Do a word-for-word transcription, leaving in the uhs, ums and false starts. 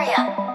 aquarium.